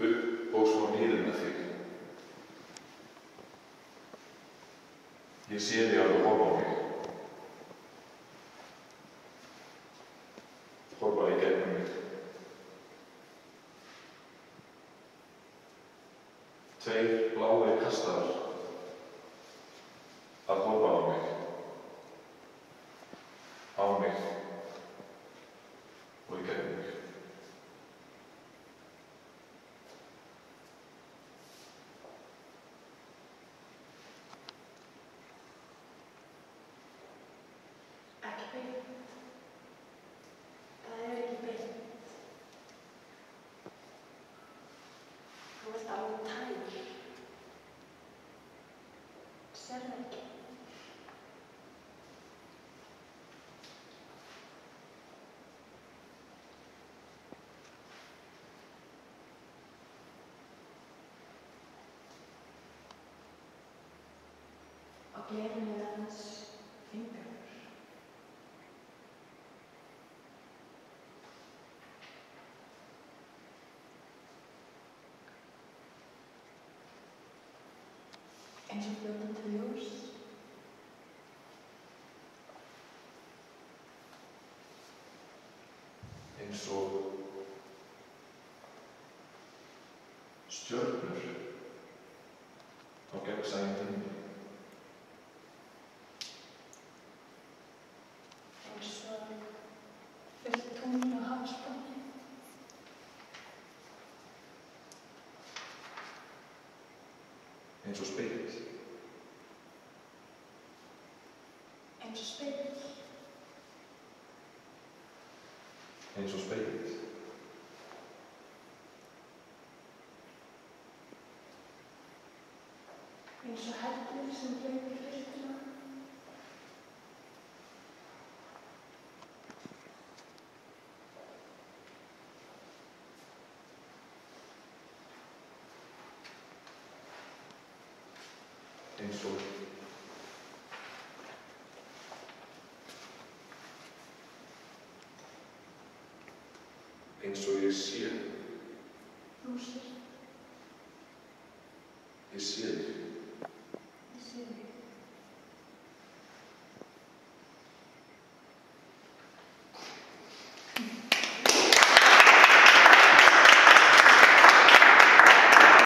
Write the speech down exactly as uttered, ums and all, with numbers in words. upp og svo niður með þig. Ég sé þig að þú horfa á mig. Horfa í gegnum mig. Tveir bláir kastar að horfa á mig. Á mig. Og í gegnum mig. Gleður mér aðeins fingur. Eins og fljótandi ljós. Eins og stjörnur á gegnsæjum himni. Eins og spegill. Eins og spegill. Eins og spegill. Eins og hellir sem breytir lyktina. Eins og eins og ég sé. Lúsir. Ég sé.